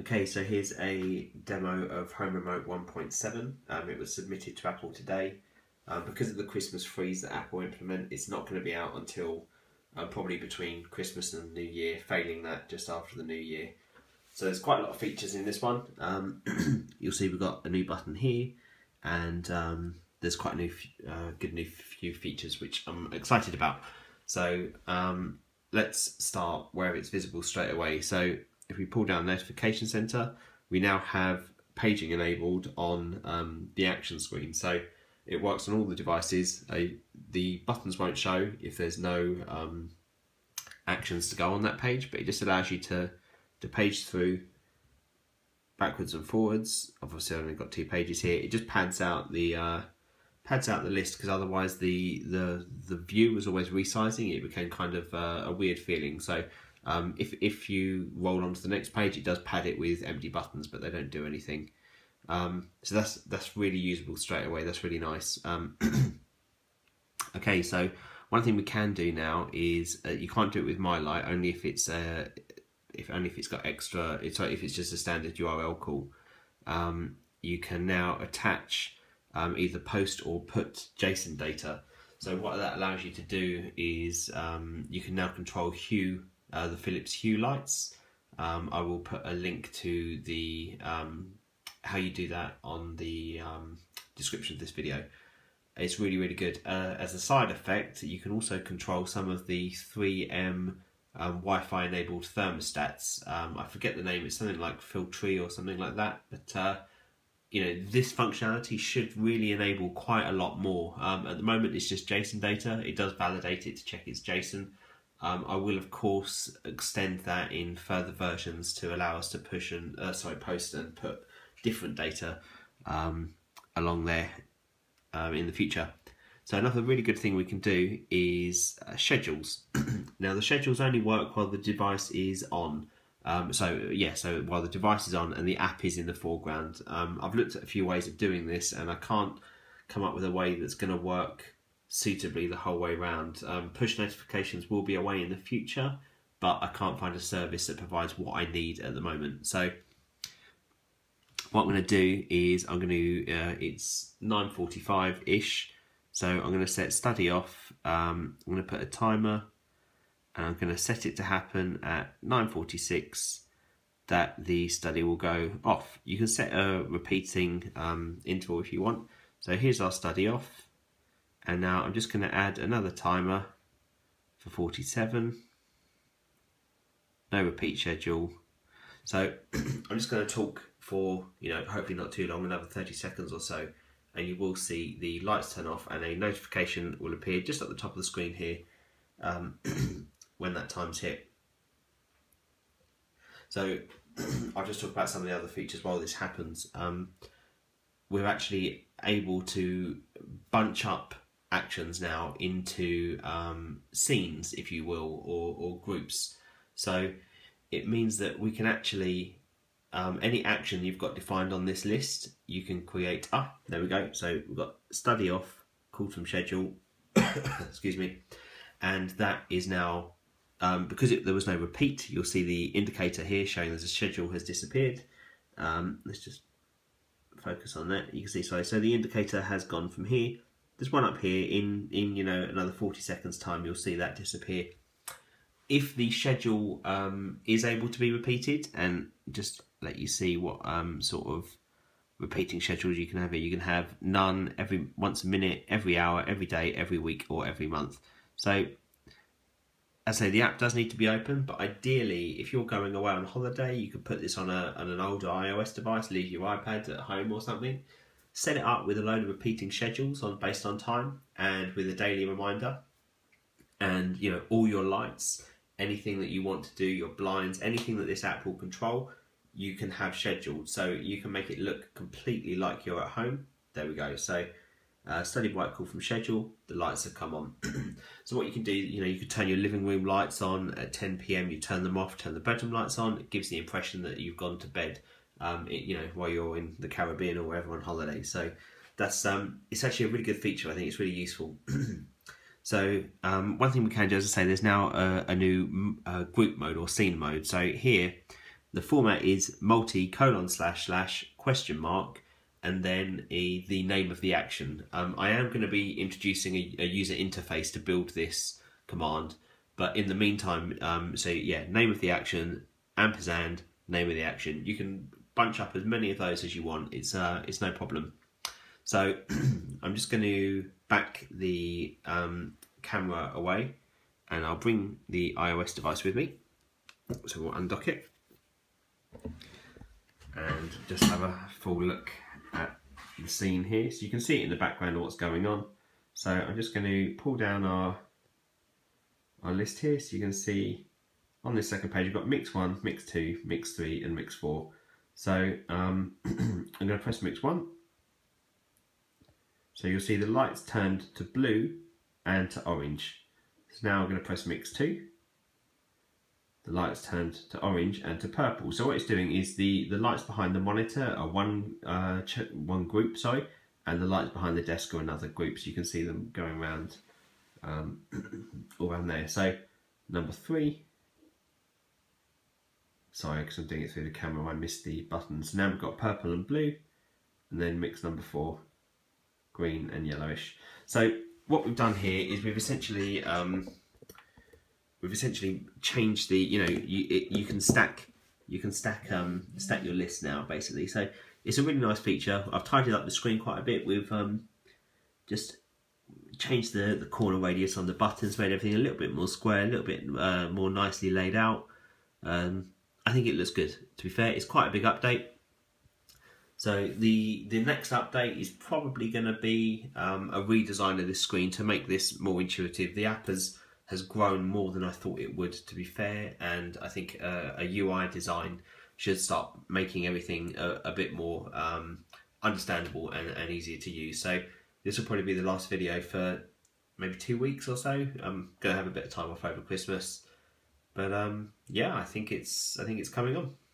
Okay, so here's a demo of Home Remote 1.7. It was submitted to Apple today. Because of the Christmas freeze that Apple implement, it's not going to be out until probably between Christmas and the New Year, failing that just after the New Year. So there's quite a lot of features in this one. You'll see we've got a new button here, and there's quite a few features which I'm excited about. So let's start where it's visible straight away. So if we pull down Notification Center, we now have paging enabled on the action screen. So it works on all the devices. The buttons won't show if there's no actions to go on that page, but it just allows you to page through backwards and forwards. Obviously, I've only got two pages here. It just pads out the list, because otherwise the view was always resizing. It became kind of a weird feeling. So if you roll onto the next page, it does pad it with empty buttons, but they don't do anything. So that's really usable straight away. That's really nice. Okay, so one thing we can do now is you can't do it with MyLite, only if it's if it's just a standard URL call. You can now attach either post or put JSON data. So what that allows you to do is you can now control Hue, the Philips Hue lights. I will put a link to the how you do that on the description of this video. It's really, really good. As a side effect, you can also control some of the 3M Wi-Fi enabled thermostats. I forget the name, it's something like Filtree or something like that, but you know, this functionality should really enable quite a lot more. At the moment it's just JSON data. It does validate it to check it's JSON. I will of course extend that in further versions to allow us to push and post and put different data along there in the future. So another really good thing we can do is schedules. Now the schedules only work while the device is on. So while the device is on and the app is in the foreground. I've looked at a few ways of doing this and I can't come up with a way that's going to work suitably the whole way around. Push notifications will be a way in the future, but I can't find a service that provides what I need at the moment. So what I'm going to do is I'm going to, it's 9:45-ish. So I'm going to set study off. I'm going to put a timer and I'm going to set it to happen at 9:46 that the study will go off. You can set a repeating interval if you want. So here's our study off. And now I'm just going to add another timer for 47. No repeat schedule. So I'm just going to talk for, hopefully not too long, another 30 seconds or so. And you will see the lights turn off and a notification will appear just at the top of the screen here when that time's hit. So I'll just talk about some of the other features while this happens. We're actually able to bunch up actions now into scenes, if you will, or groups. So it means that we can actually any action you've got defined on this list, you can create. There we go. So we've got study off, call from schedule, excuse me. And that is now, because there was no repeat, you'll see the indicator here showing that the schedule has disappeared. Let's just focus on that. You can see, so the indicator has gone from here. There's one up here in another 40 seconds time, you'll see that disappear. If the schedule is able to be repeated, and just let you see what sort of repeating schedules you can have. You can have none, every once a minute, every hour, every day, every week, or every month. So, as I say, the app does need to be open, but ideally, if you're going away on holiday, you could put this on an older iOS device, leave your iPad at home or something, set it up with a load of repeating schedules based on time and with a daily reminder, and all your lights, anything that you want to do, your blinds, anything that this app will control, you can have scheduled. So you can make it look completely like you're at home. There we go. So study by call from schedule, the lights have come on. So what you can do, you can turn your living room lights on at 10 p.m, you turn them off, turn the bedroom lights on. It gives the impression that you've gone to bed, while you're in the Caribbean or wherever on holiday. So that's, it's actually a really good feature. I think it's really useful. So one thing we can do, as I say, there's now a new group mode or scene mode. So here The format is multi:// and then the name of the action. I am going to be introducing a user interface to build this command, but in the meantime, so yeah, name of the action, ampersand, name of the action. You can bunch up as many of those as you want. It's no problem. So I'm just going to back the camera away, and I'll bring the iOS device with me. So we'll undock it and just have a full look at the scene here. So you can see it in the background of what's going on. So I'm just going to pull down our list here, so you can see on this second page we've got mix 1, mix 2, mix 3 and mix 4. So I'm going to press mix 1. So you'll see the lights turned to blue and to orange. So now I'm going to press mix 2. The lights turned to orange and to purple. So what it's doing is the lights behind the monitor are one group, sorry, and the lights behind the desk are another group. So you can see them going around all around there. So number 3. Sorry, because I'm doing it through the camera, I missed the buttons. Now we've got purple and blue, and then mix number 4, green and yellowish. So what we've done here is we've essentially changed the, you can stack your list now basically. So it's a really nice feature. I've tidied up the screen quite a bit. We've just changed the corner radius on the buttons, made everything a little bit more square, a little bit more nicely laid out. I think it looks good. To be fair, it's quite a big update. So the next update is probably going to be a redesign of this screen to make this more intuitive. The app has grown more than I thought it would, to be fair, and I think a UI design should start making everything a bit more understandable and easier to use. So this will probably be the last video for maybe 2 weeks or so. I'm going to have a bit of time off over Christmas, but yeah, I think it's coming on.